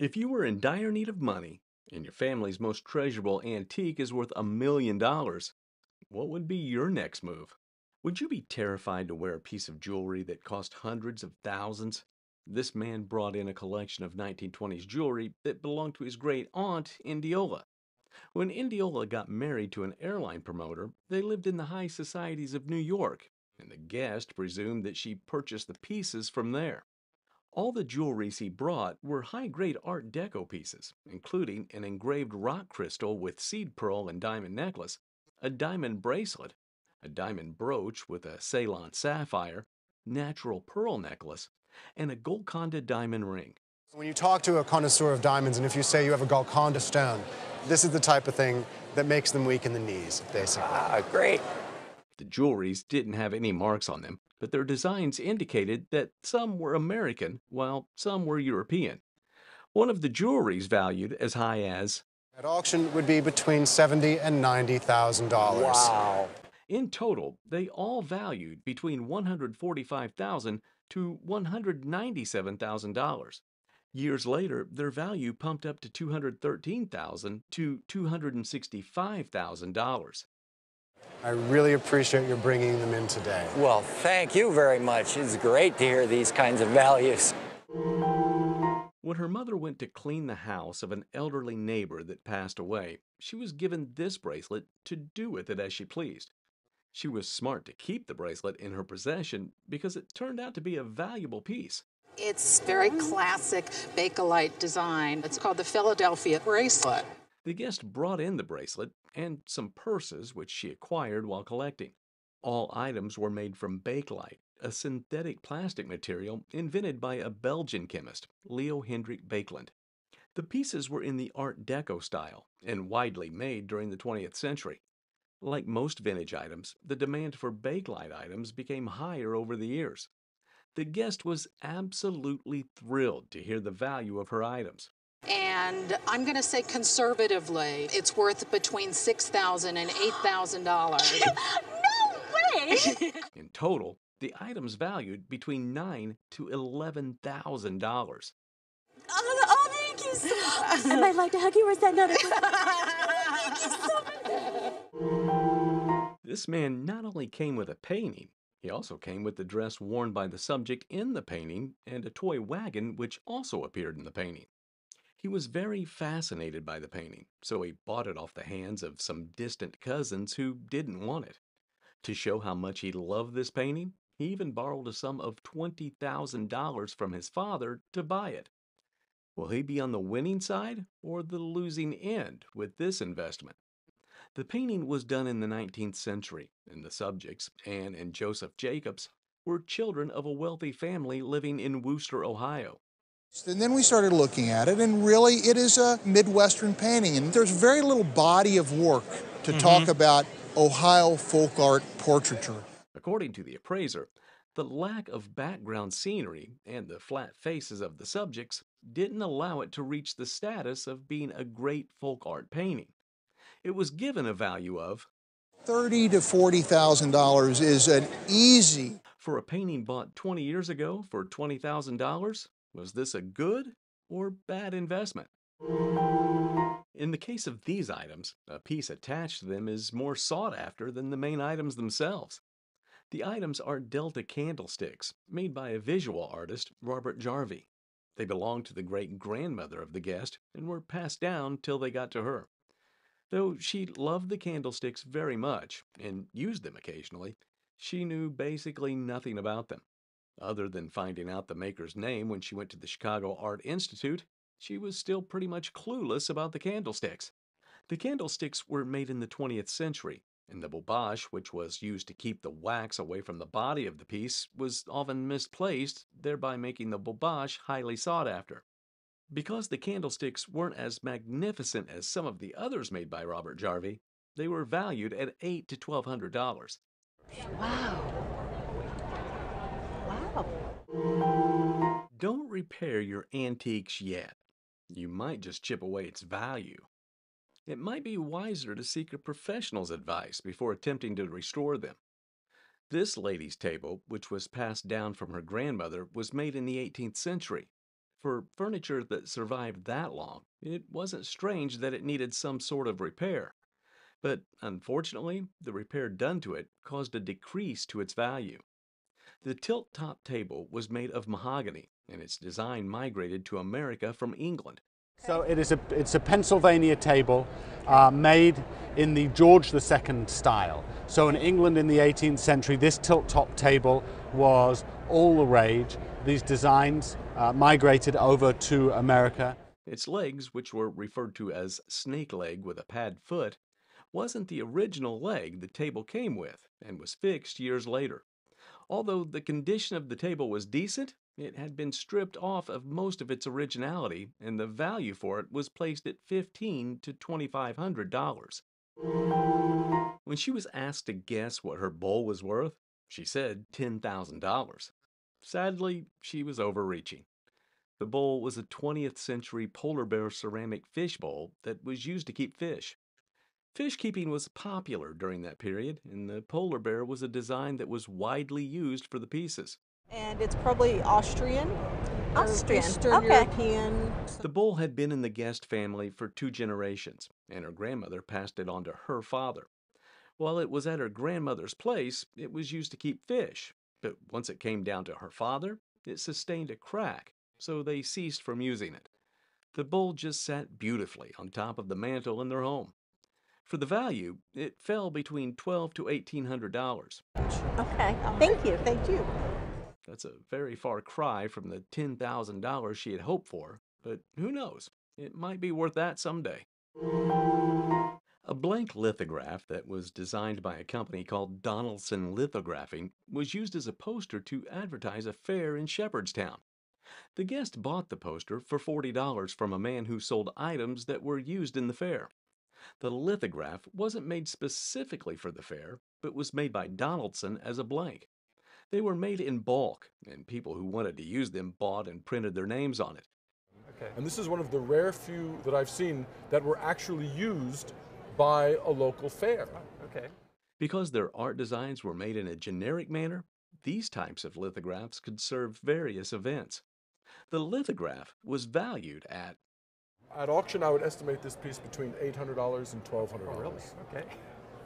If you were in dire need of money, and your family's most treasurable antique is worth $1 million, what would be your next move? Would you be terrified to wear a piece of jewelry that cost hundreds of thousands? This man brought in a collection of 1920s jewelry that belonged to his great-aunt, Indiola. When Indiola got married to an airline promoter, they lived in the high societies of New York, and the guest presumed that she purchased the pieces from there. All the jewelries he brought were high-grade Art Deco pieces, including an engraved rock crystal with seed pearl and diamond necklace, a diamond bracelet, a diamond brooch with a Ceylon sapphire, natural pearl necklace, and a Golconda diamond ring. When you talk to a connoisseur of diamonds, and if you say you have a Golconda stone, this is the type of thing that makes them weak in the knees, basically. Ah, great. The jewelries didn't have any marks on them, but their designs indicated that some were American, while some were European. One of the jewelries valued as high as... at auction would be between $70,000 and $90,000. Wow. In total, they all valued between $145,000 to $197,000. Years later, their value pumped up to $213,000 to $265,000. I really appreciate your bringing them in today. Well, thank you very much. It's great to hear these kinds of values. When her mother went to clean the house of an elderly neighbor that passed away, she was given this bracelet to do with it as she pleased. She was smart to keep the bracelet in her possession because it turned out to be a valuable piece. It's very classic Bakelite design. It's called the Philadelphia bracelet. The guest brought in the bracelet and some purses, which she acquired while collecting. All items were made from Bakelite, a synthetic plastic material invented by a Belgian chemist, Leo Hendrik Baekeland. The pieces were in the Art Deco style and widely made during the 20th century. Like most vintage items, the demand for Bakelite items became higher over the years. The guest was absolutely thrilled to hear the value of her items. And I'm going to say conservatively, it's worth between $6,000 and $8,000. No way! In total, the items valued between $9,000 to $11,000. Oh, thank you so much. I might like to hug you, or is that not a Thank you so much. This man not only came with a painting, he also came with the dress worn by the subject in the painting and a toy wagon which also appeared in the painting. He was very fascinated by the painting, so he bought it off the hands of some distant cousins who didn't want it. To show how much he loved this painting, he even borrowed a sum of $20,000 from his father to buy it. Will he be on the winning side or the losing end with this investment? The painting was done in the 19th century, and the subjects, Anne and Joseph Jacobs, were children of a wealthy family living in Worcester, Ohio. And then we started looking at it, and really it is a Midwestern painting, and there's very little body of work to talk about Ohio folk art portraiture. According to the appraiser, the lack of background scenery and the flat faces of the subjects didn't allow it to reach the status of being a great folk art painting. It was given a value of $30,000 to $40,000 is an easy... For a painting bought 20 years ago for $20,000, was this a good or bad investment? In the case of these items, a piece attached to them is more sought after than the main items themselves. The items are Delta candlesticks made by a visual artist, Robert Jarvie. They belonged to the great-grandmother of the guest and were passed down till they got to her. Though she loved the candlesticks very much and used them occasionally, she knew basically nothing about them. Other than finding out the maker's name when she went to the Chicago Art Institute, she was still pretty much clueless about the candlesticks. The candlesticks were made in the 20th century, and the bobeche, which was used to keep the wax away from the body of the piece, was often misplaced, thereby making the bobeche highly sought after. Because the candlesticks weren't as magnificent as some of the others made by Robert Jarvie, they were valued at $800 to $1,200. Wow. Don't repair your antiques yet. You might just chip away its value. It might be wiser to seek a professional's advice before attempting to restore them. This lady's table, which was passed down from her grandmother, was made in the 18th century. For furniture that survived that long, it wasn't strange that it needed some sort of repair. But unfortunately, the repair done to it caused a decrease to its value. The tilt-top table was made of mahogany, and its design migrated to America from England. So it's a Pennsylvania table made in the George II style. So in England in the 18th century, this tilt-top table was all the rage. These designs migrated over to America. Its legs, which were referred to as snake leg with a pad foot, wasn't the original leg the table came with and was fixed years later. Although the condition of the table was decent, it had been stripped off of most of its originality, and the value for it was placed at $1,500 to $2,500. When she was asked to guess what her bowl was worth, she said $10,000. Sadly, she was overreaching. The bowl was a 20th century polar bear ceramic fish bowl that was used to keep fish. Fish keeping was popular during that period, and the polar bear was a design that was widely used for the pieces. And it's probably Austrian, Eastern European. The bowl had been in the guest family for 2 generations, and her grandmother passed it on to her father. While it was at her grandmother's place, it was used to keep fish, but once it came down to her father, it sustained a crack, so they ceased from using it. The bowl just sat beautifully on top of the mantel in their home. For the value, it fell between $1,200 to $1,800. Okay, thank you. That's a very far cry from the $10,000 she had hoped for, but who knows? It might be worth that someday. A blank lithograph that was designed by a company called Donaldson Lithographing was used as a poster to advertise a fair in Shepherdstown. The guest bought the poster for $40 from a man who sold items that were used in the fair. The lithograph wasn't made specifically for the fair, but was made by Donaldson as a blank. They were made in bulk, and people who wanted to use them bought and printed their names on it. Okay. And this is one of the rare few that I've seen that were actually used by a local fair. Okay. Because their art designs were made in a generic manner, these types of lithographs could serve various events. The lithograph was valued at... At auction, I would estimate this piece between $800 and $1,200. Oh, really? Okay.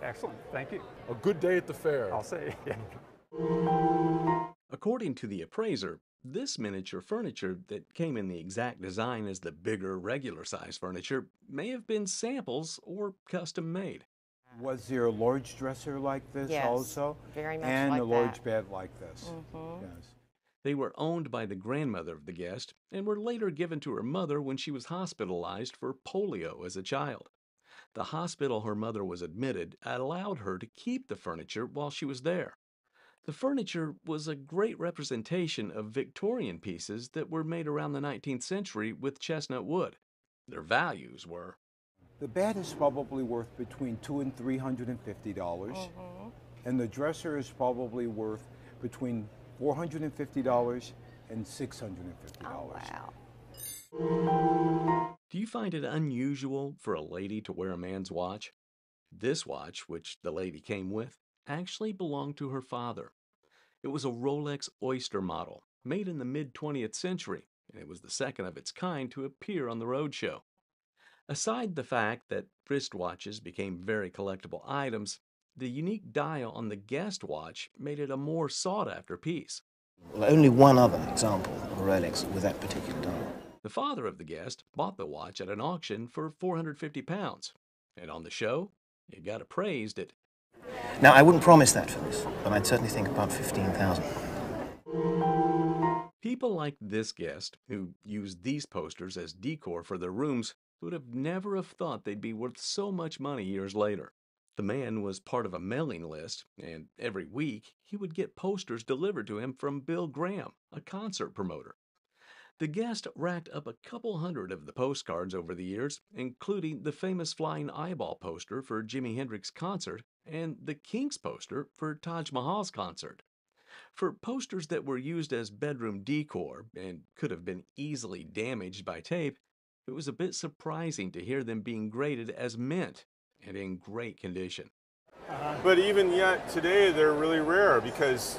Excellent. Thank you. A good day at the fair, I'll say. According to the appraiser, this miniature furniture that came in the exact design as the bigger, regular-size furniture may have been samples or custom-made. Was there a large dresser like this also? Yes, very much like that. And a large bed like this? Mm-hmm. Yes. They were owned by the grandmother of the guest and were later given to her mother when she was hospitalized for polio as a child. The hospital her mother was admitted allowed her to keep the furniture while she was there. The furniture was a great representation of Victorian pieces that were made around the 19th century with chestnut wood. Their values were... The bed is probably worth between $200 and $350, and the dresser is probably worth between $450 and $650. Oh, wow. Do you find it unusual for a lady to wear a man's watch? This watch, which the lady came with, actually belonged to her father. It was a Rolex Oyster model, made in the mid-20th century, and it was the second of its kind to appear on the roadshow. Aside the fact that wristwatches became very collectible items, the unique dial on the guest watch made it a more sought-after piece. Well, only one other example of a Rolex with that particular dial. The father of the guest bought the watch at an auction for £450, and on the show, it got appraised at... Now, I wouldn't promise that for this, but I'd certainly think about $15,000. People like this guest, who used these posters as decor for their rooms, would have never have thought they'd be worth so much money years later. The man was part of a mailing list, and every week he would get posters delivered to him from Bill Graham, a concert promoter. The guest racked up a couple hundred of the postcards over the years, including the famous Flying Eyeball poster for Jimi Hendrix's concert and the Kinks poster for Taj Mahal's concert. For posters that were used as bedroom decor and could have been easily damaged by tape, it was a bit surprising to hear them being graded as mint and in great condition. But even yet today, they're really rare because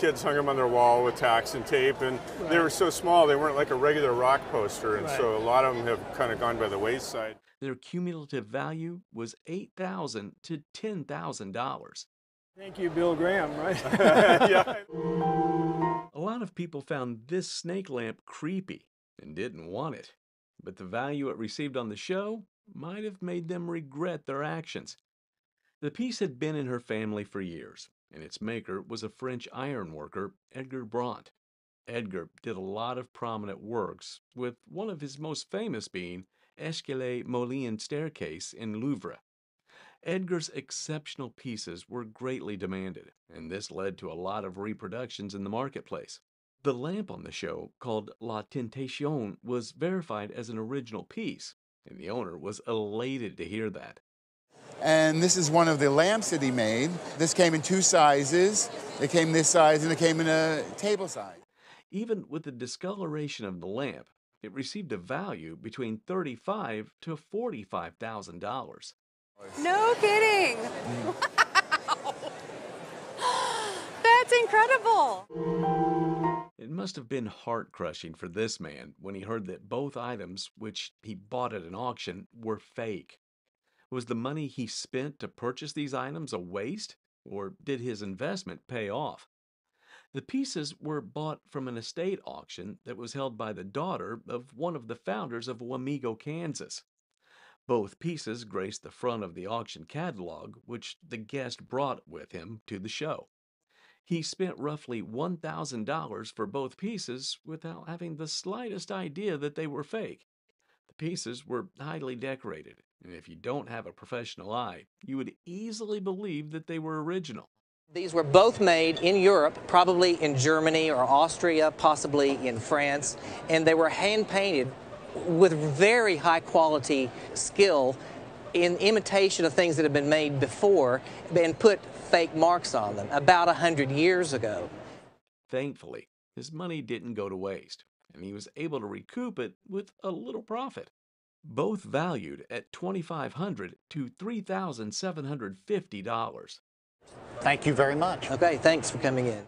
kids hung them on their wall with tacks and tape, and right. They were so small they weren't like a regular rock poster, and right. So a lot of them have kind of gone by the wayside. Their cumulative value was $8,000 to $10,000. Thank you, Bill Graham, right? Yeah. A lot of people found this snake lamp creepy and didn't want it, but the value it received on the show might have made them regret their actions. The piece had been in her family for years, and its maker was a French ironworker, Edgar Brandt. Edgar did a lot of prominent works, with one of his most famous being Escalier Moulin Staircase in Louvre. Edgar's exceptional pieces were greatly demanded, and this led to a lot of reproductions in the marketplace. The lamp on the show, called La Tentation, was verified as an original piece, and the owner was elated to hear that. And this is one of the lamps that he made. This came in two sizes. It came this size, and it came in a table size. Even with the discoloration of the lamp, it received a value between $35,000 to $45,000. No kidding! Wow! That's incredible! It must have been heart-crushing for this man when he heard that both items, which he bought at an auction, were fake. Was the money he spent to purchase these items a waste, or did his investment pay off? The pieces were bought from an estate auction that was held by the daughter of one of the founders of Wamego, Kansas. Both pieces graced the front of the auction catalog, which the guest brought with him to the show. He spent roughly $1,000 for both pieces without having the slightest idea that they were fake. The pieces were highly decorated, and if you don't have a professional eye, you would easily believe that they were original. These were both made in Europe, probably in Germany or Austria, possibly in France, and they were hand-painted with very high quality skill in imitation of things that have been made before and put fake marks on them about 100 years ago. Thankfully, his money didn't go to waste, and he was able to recoup it with a little profit. Both valued at $2,500 to $3,750. Thank you very much. Okay, thanks for coming in.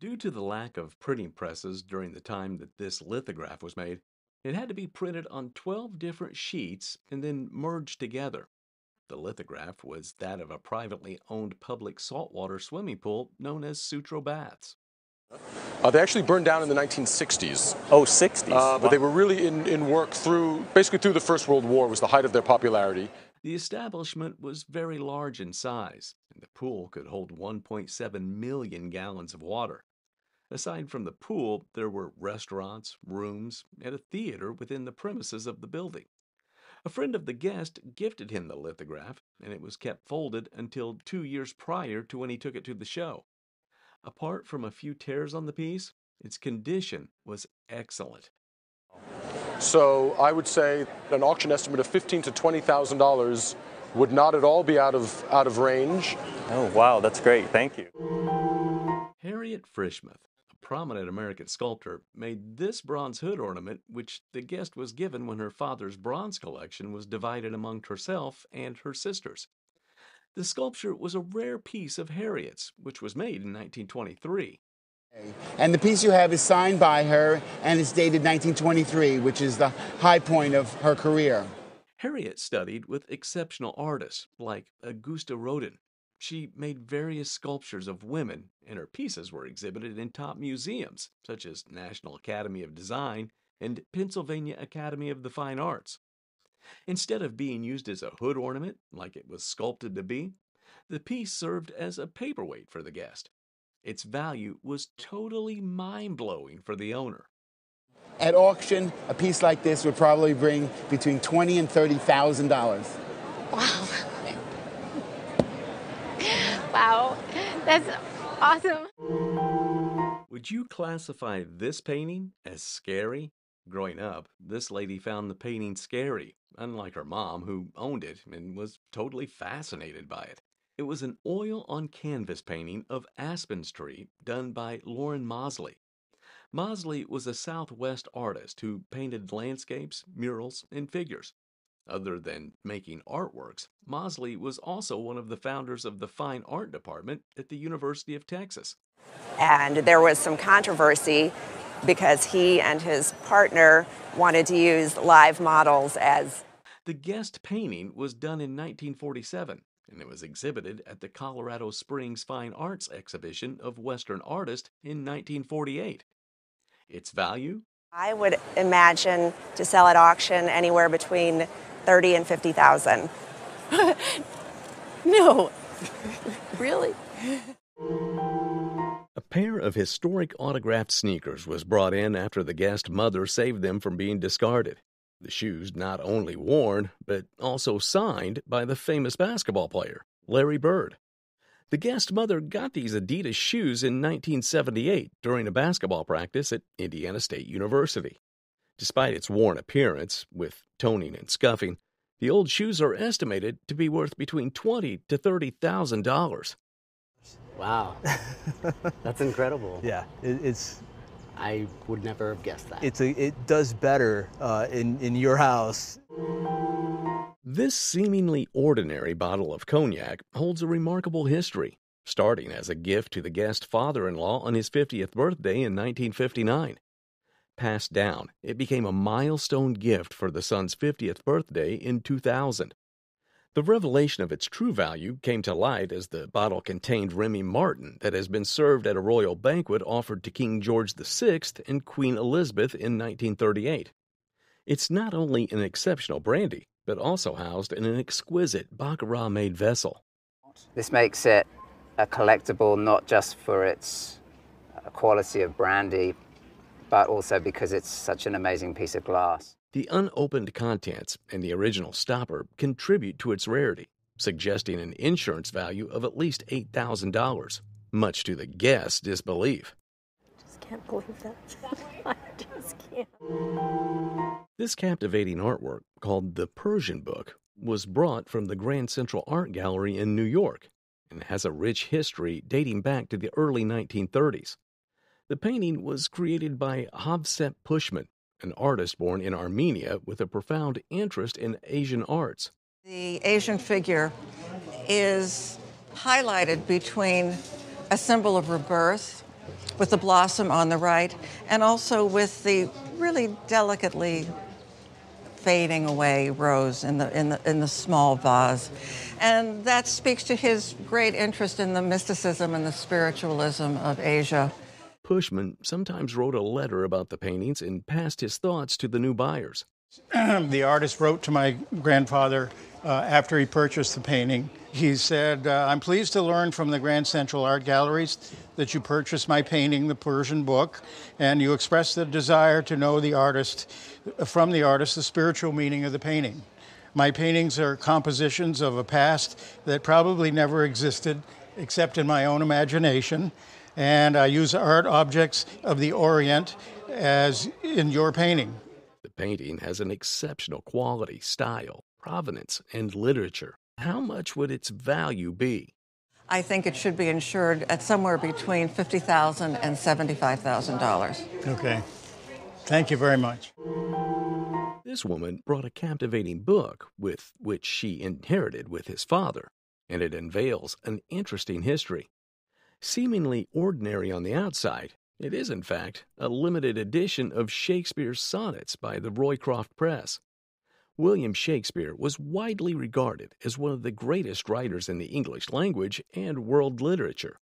Due to the lack of printing presses during the time that this lithograph was made, it had to be printed on 12 different sheets and then merged together. The lithograph was that of a privately owned public saltwater swimming pool known as Sutro Baths. They actually burned down in the 1960s. Oh, 60s. But wow. They were really in work basically through the First World War was the height of their popularity. The establishment was very large in size, and the pool could hold 1.7 million gallons of water. Aside from the pool, there were restaurants, rooms, and a theater within the premises of the building. A friend of the guest gifted him the lithograph, and it was kept folded until 2 years prior to when he took it to the show. Apart from a few tears on the piece, its condition was excellent. So I would say an auction estimate of $15,000 to $20,000 would not at all be out of range. Oh, wow, that's great. Thank you. Harriet Frischmuth, prominent American sculptor, made this bronze hood ornament, which the guest was given when her father's bronze collection was divided among herself and her sisters. The sculpture was a rare piece of Harriet's, which was made in 1923. And the piece you have is signed by her and is dated 1923, which is the high point of her career. Harriet studied with exceptional artists like Augusta Rodin. She made various sculptures of women, and her pieces were exhibited in top museums, such as National Academy of Design and Pennsylvania Academy of the Fine Arts. Instead of being used as a hood ornament, like it was sculpted to be, the piece served as a paperweight for the guest. Its value was totally mind-blowing for the owner. At auction, a piece like this would probably bring between $20,000 and $30,000. Wow. Wow, that's awesome. Would you classify this painting as scary? Growing up, this lady found the painting scary, unlike her mom, who owned it and was totally fascinated by it. It was an oil-on-canvas painting of Aspen's tree done by Lauren Mosley. Mosley was a Southwest artist who painted landscapes, murals, and figures. Other than making artworks, Mosley was also one of the founders of the Fine Art Department at the University of Texas. And there was some controversy because he and his partner wanted to use live models as... The guest painting was done in 1947, and it was exhibited at the Colorado Springs Fine Arts Exhibition of Western Artists in 1948. Its value? I would imagine to sell at auction anywhere between $30,000 and $50,000. No. Really? A pair of historic autographed sneakers was brought in after the guest mother saved them from being discarded. The shoes not only worn, but also signed by the famous basketball player, Larry Bird. The guest mother got these Adidas shoes in 1978 during a basketball practice at Indiana State University. Despite its worn appearance, with toning and scuffing, the old shoes are estimated to be worth between $20,000 to $30,000. Wow. That's incredible. Yeah, it's... I would never have guessed that. It does better in your house. This seemingly ordinary bottle of cognac holds a remarkable history, starting as a gift to the guest father-in-law on his 50th birthday in 1959. Passed down, it became a milestone gift for the son's 50th birthday in 2000. The revelation of its true value came to light as the bottle contained Remy Martin that has been served at a royal banquet offered to King George VI and Queen Elizabeth in 1938. It's not only an exceptional brandy, but also housed in an exquisite Baccarat-made vessel. This makes it a collectible not just for its quality of brandy, but also because it's such an amazing piece of glass. The unopened contents and the original stopper contribute to its rarity, suggesting an insurance value of at least $8,000, much to the guest's disbelief. I just can't believe that. I just can't. This captivating artwork, called The Persian Book, was brought from the Grand Central Art Gallery in New York and has a rich history dating back to the early 1930s. The painting was created by Hovsep Pushman, an artist born in Armenia with a profound interest in Asian arts. The Asian figure is highlighted between a symbol of rebirth with the blossom on the right and also with the really delicately fading away rose in the small vase. And that speaks to his great interest in the mysticism and the spiritualism of Asia. Pushman sometimes wrote a letter about the paintings and passed his thoughts to the new buyers. The artist wrote to my grandfather after he purchased the painting. He said, I'm pleased to learn from the Grand Central Art Galleries that you purchased my painting, The Persian Book, and you expressed the desire to know the artist, from the artist, the spiritual meaning of the painting. My paintings are compositions of a past that probably never existed except in my own imagination, and I use art objects of the Orient as in your painting. The painting has an exceptional quality, style, provenance, and literature. How much would its value be? I think it should be insured at somewhere between $50,000 and $75,000. Okay. Thank you very much. This woman brought a captivating book with which she inherited with his father, and it unveils an interesting history. Seemingly ordinary on the outside, it is, in fact, a limited edition of Shakespeare's sonnets by the Roycroft Press. William Shakespeare was widely regarded as one of the greatest writers in the English language and world literature.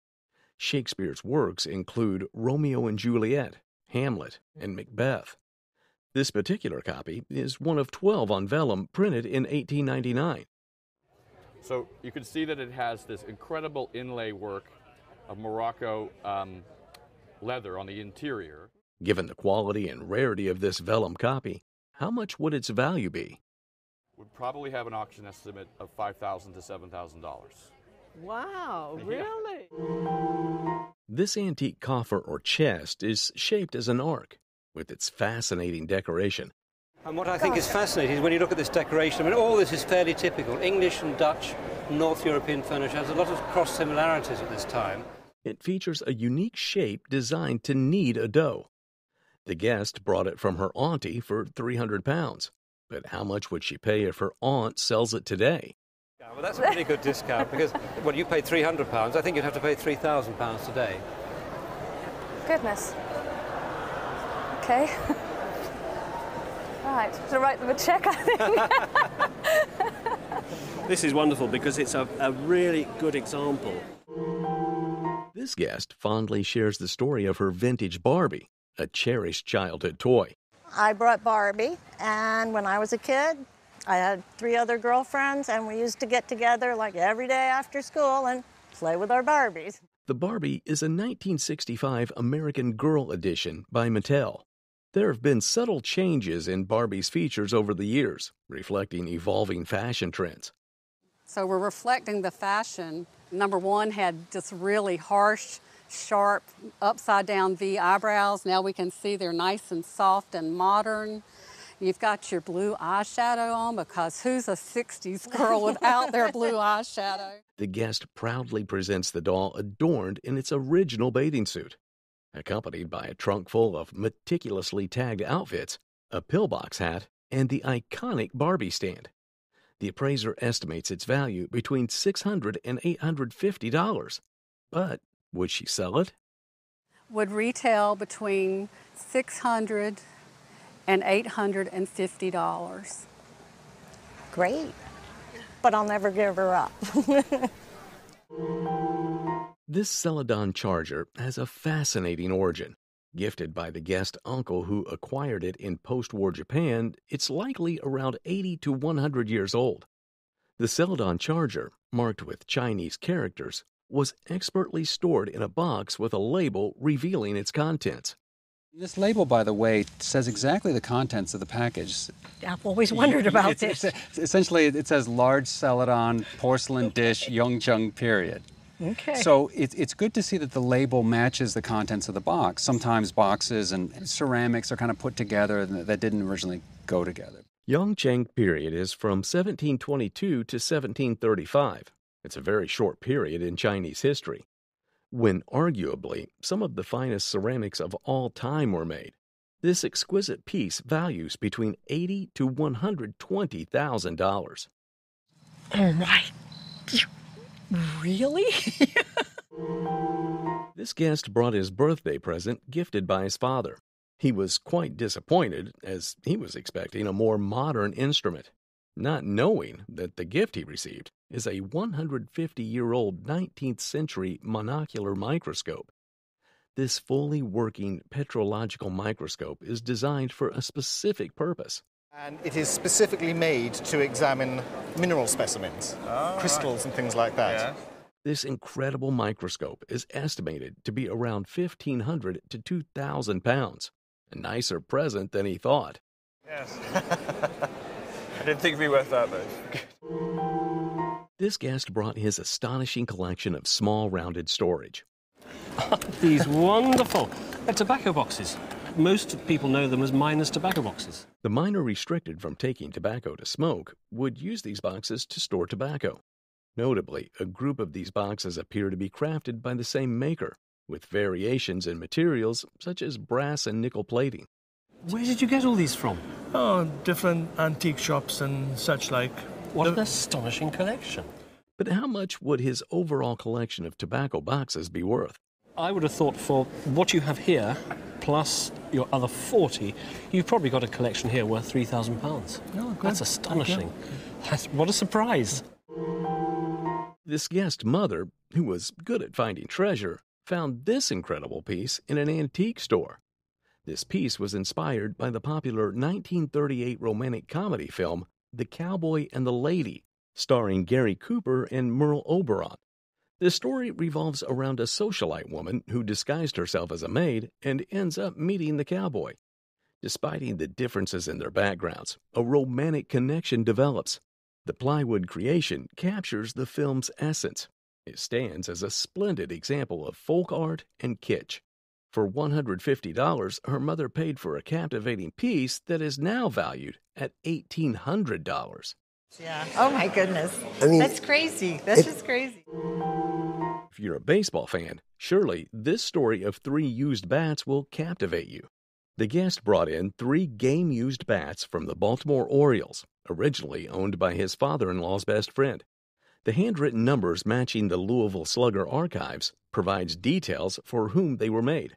Shakespeare's works include Romeo and Juliet, Hamlet, and Macbeth. This particular copy is one of 12 on vellum printed in 1899. So you can see that it has this incredible inlay work of Morocco leather on the interior. Given the quality and rarity of this vellum copy, how much would its value be? Would probably have an auction estimate of $5,000 to $7,000. Wow, really? Yeah. This antique coffer or chest is shaped as an arc with its fascinating decoration. And what I think is fascinating is when you look at this decoration, I mean, all this is fairly typical. English and Dutch, North European furniture has a lot of cross-similarities at this time. It features a unique shape designed to knead a dough. The guest brought it from her auntie for £300. But how much would she pay if her aunt sells it today? Yeah, well, that's a pretty good discount because, well, you paid £300. I think you'd have to pay £3,000 today. Goodness. Okay. All right, to write them a check, I think. This is wonderful because it's a really good example. This guest fondly shares the story of her vintage Barbie, a cherished childhood toy. I brought Barbie, and when I was a kid, I had 3 other girlfriends, and we used to get together like every day after school and play with our Barbies. The Barbie is a 1965 American Girl edition by Mattel. There have been subtle changes in Barbie's features over the years, reflecting evolving fashion trends. So we're reflecting the fashion. Number one had just really harsh, sharp, upside-down V eyebrows. Now we can see they're nice and soft and modern. You've got your blue eyeshadow on because who's a 60s girl without their blue eyeshadow? The guest proudly presents the doll adorned in its original bathing suit, accompanied by a trunk full of meticulously tagged outfits, a pillbox hat, and the iconic Barbie stand. The appraiser estimates its value between $600 and $850. But would she sell it? Would retail between $600 and $850. Great, but I'll never give her up. This Celadon charger has a fascinating origin. Gifted by the guest uncle who acquired it in post-war Japan, it's likely around 80 to 100 years old. The Celadon charger, marked with Chinese characters, was expertly stored in a box with a label revealing its contents. This label, by the way, says exactly the contents of the package. I've always wondered about this. Essentially, it says large Celadon porcelain dish Yongcheng period. Okay. So it's good to see that the label matches the contents of the box. Sometimes boxes and ceramics are kind of put together that didn't originally go together. Yongcheng period is from 1722 to 1735. It's a very short period in Chinese history, when arguably some of the finest ceramics of all time were made. This exquisite piece values between $80,000 to $120,000. All right. Really? This guest brought his birthday present gifted by his father. He was quite disappointed as he was expecting a more modern instrument, not knowing that the gift he received is a 150-year-old 19th century monocular microscope. This fully working petrological microscope is designed for a specific purpose. And it is specifically made to examine mineral specimens, crystals and things like that. Yeah. This incredible microscope is estimated to be around 1,500 to 2,000 pounds. A nicer present than he thought. Yes. I didn't think it'd be worth that much. This guest brought his astonishing collection of small rounded storage. These wonderful tobacco boxes. Most people know them as miners' tobacco boxes. The miner restricted from taking tobacco to smoke would use these boxes to store tobacco. Notably, a group of these boxes appear to be crafted by the same maker, with variations in materials such as brass and nickel plating. Where did you get all these from? Oh, different antique shops and such like. What an astonishing collection. But how much would his overall collection of tobacco boxes be worth? I would have thought for what you have here, plus your other 40, you've probably got a collection here worth £3,000. Oh, that's astonishing. What a surprise. This guest's mother, who was good at finding treasure, found this incredible piece in an antique store. This piece was inspired by the popular 1938 romantic comedy film The Cowboy and the Lady, starring Gary Cooper and Merle Oberon. The story revolves around a socialite woman who disguised herself as a maid and ends up meeting the cowboy. Despite the differences in their backgrounds, a romantic connection develops. The plywood creation captures the film's essence. It stands as a splendid example of folk art and kitsch. For $150, her mother paid for a captivating piece that is now valued at $1,800. Yeah. Oh, my goodness. I mean, that's crazy. That's just crazy. If you're a baseball fan, surely this story of 3 used bats will captivate you. The guest brought in 3 game-used bats from the Baltimore Orioles, originally owned by his father-in-law's best friend. The handwritten numbers matching the Louisville Slugger archives provides details for whom they were made.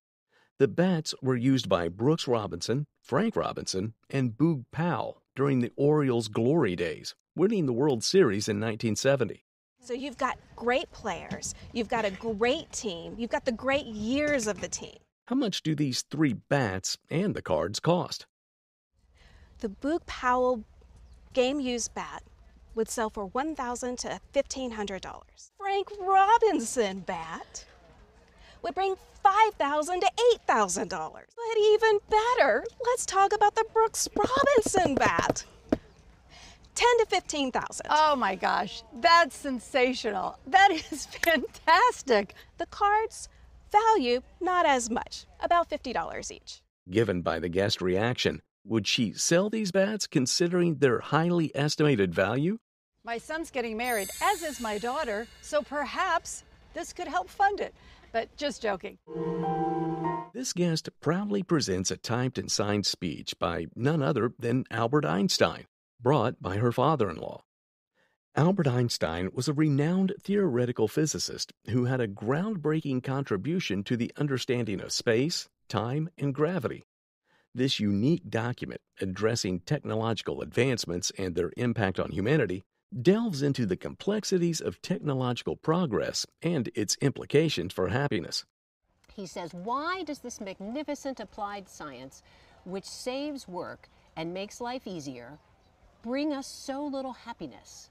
The bats were used by Brooks Robinson, Frank Robinson, and Boog Powell during the Orioles' glory days, winning the World Series in 1970. So you've got great players, you've got a great team, you've got the great years of the team. How much do these 3 bats and the cards cost? The Boog Powell game-used bat would sell for $1,000 to $1,500. Frank Robinson bat would bring $5,000 to $8,000. But even better, let's talk about the Brooks Robinson bat. $10,000 to $15,000. Oh my gosh, that's sensational. That is fantastic. The cards value not as much, about $50 each. Given by the guest reaction, would she sell these bats considering their highly estimated value? My son's getting married, as is my daughter, so perhaps this could help fund it. But just joking. This guest proudly presents a typed and signed speech by none other than Albert Einstein, brought by her father-in-law. Albert Einstein was a renowned theoretical physicist who had a groundbreaking contribution to the understanding of space, time, and gravity. This unique document, addressing technological advancements and their impact on humanity, delves into the complexities of technological progress and its implications for happiness. He says, "Why does this magnificent applied science, which saves work and makes life easier, bring us so little happiness?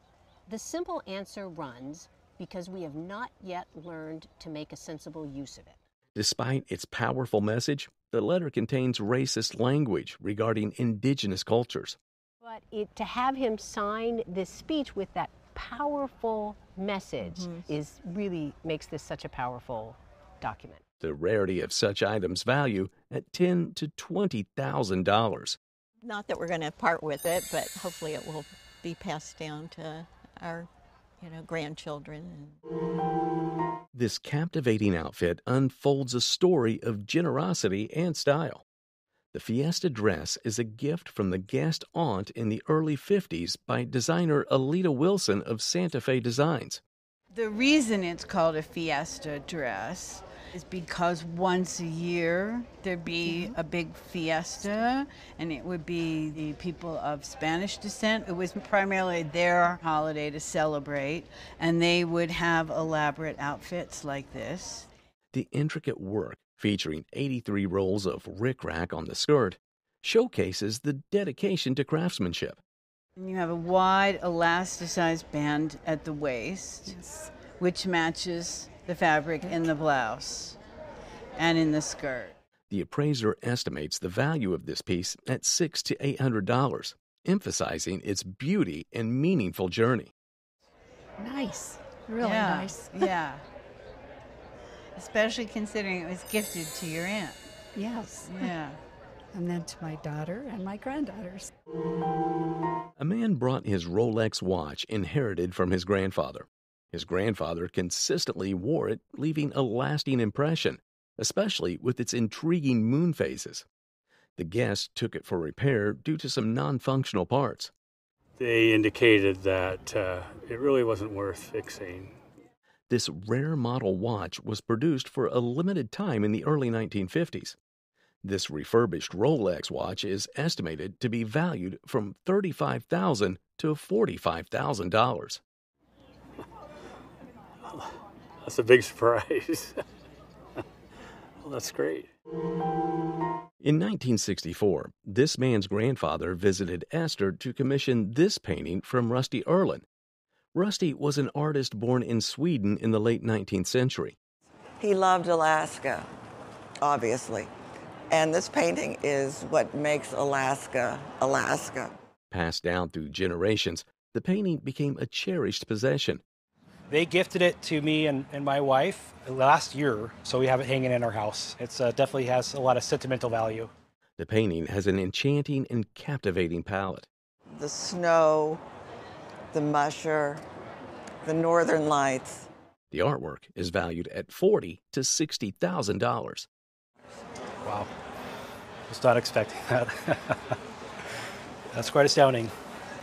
The simple answer runs, because we have not yet learned to make a sensible use of it." Despite its powerful message, the letter contains racist language regarding indigenous cultures. But to have him sign this speech with that powerful message is really makes this such a powerful document. The rarity of such items value at $10,000 to $20,000. Not that we're going to part with it, but hopefully it will be passed down to our grandchildren. This captivating outfit unfolds a story of generosity and style. The Fiesta dress is a gift from the guest aunt in the early 50s by designer Alita Wilson of Santa Fe Designs. The reason it's called a Fiesta dress is because once a year there'd be a big fiesta, and it would be the people of Spanish descent. It was primarily their holiday to celebrate, and they would have elaborate outfits like this. The intricate work, featuring 83 rolls of rickrack on the skirt, showcases the dedication to craftsmanship. And you have a wide elasticized band at the waist, which matches the fabric in the blouse and in the skirt. The appraiser estimates the value of this piece at $600 to $800, emphasizing its beauty and meaningful journey. Nice. Really nice. Yeah. Especially considering it was gifted to your aunt. Yes. Yeah. And then to my daughter and my granddaughters. A man brought his Rolex watch inherited from his grandfather. His grandfather consistently wore it, leaving a lasting impression, especially with its intriguing moon phases. The guest took it for repair due to some non-functional parts. They indicated that it really wasn't worth fixing. This rare model watch was produced for a limited time in the early 1950s. This refurbished Rolex watch is estimated to be valued from $35,000 to $45,000. That's a big surprise. Well, that's great. In 1964, this man's grandfather visited Esther to commission this painting from Rusty Erland. Rusty was an artist born in Sweden in the late 19th century. He loved Alaska, obviously, and this painting is what makes Alaska, Alaska. Passed down through generations, the painting became a cherished possession. They gifted it to me and my wife last year, so we have it hanging in our house. It definitely has a lot of sentimental value. The painting has an enchanting and captivating palette. The snow, the musher, the northern lights. The artwork is valued at $40,000 to $60,000. Wow. Was not expecting that. That's quite astounding.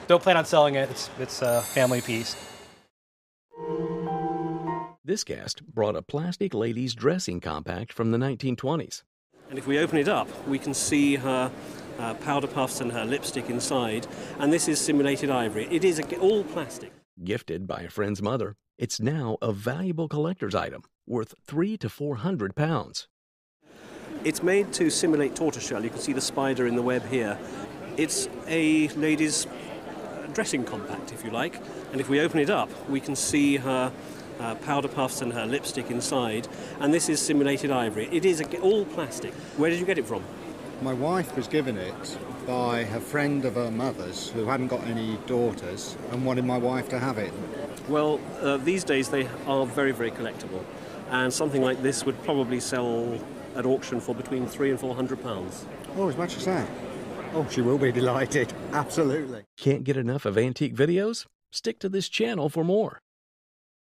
Don't plan on selling it. It's a family piece. This guest brought a plastic ladies' dressing compact from the 1920s. And if we open it up, we can see her powder puffs and her lipstick inside. And this is simulated ivory. It is all plastic. Gifted by a friend's mother, it's now a valuable collector's item worth £300 to £400. It's made to simulate tortoiseshell. You can see the spider in the web here. It's a lady's dressing compact, if you like. And if we open it up, we can see her powder puffs and her lipstick inside. And this is simulated ivory. It is all plastic. Where did you get it from? My wife was given it by a friend of her mother's who hadn't got any daughters and wanted my wife to have it. Well, these days they are very, very collectible. And something like this would probably sell at auction for between £300 and £400. Oh, as much as that. Oh, she will be delighted. Absolutely. Can't get enough of antique videos? Stick to this channel for more.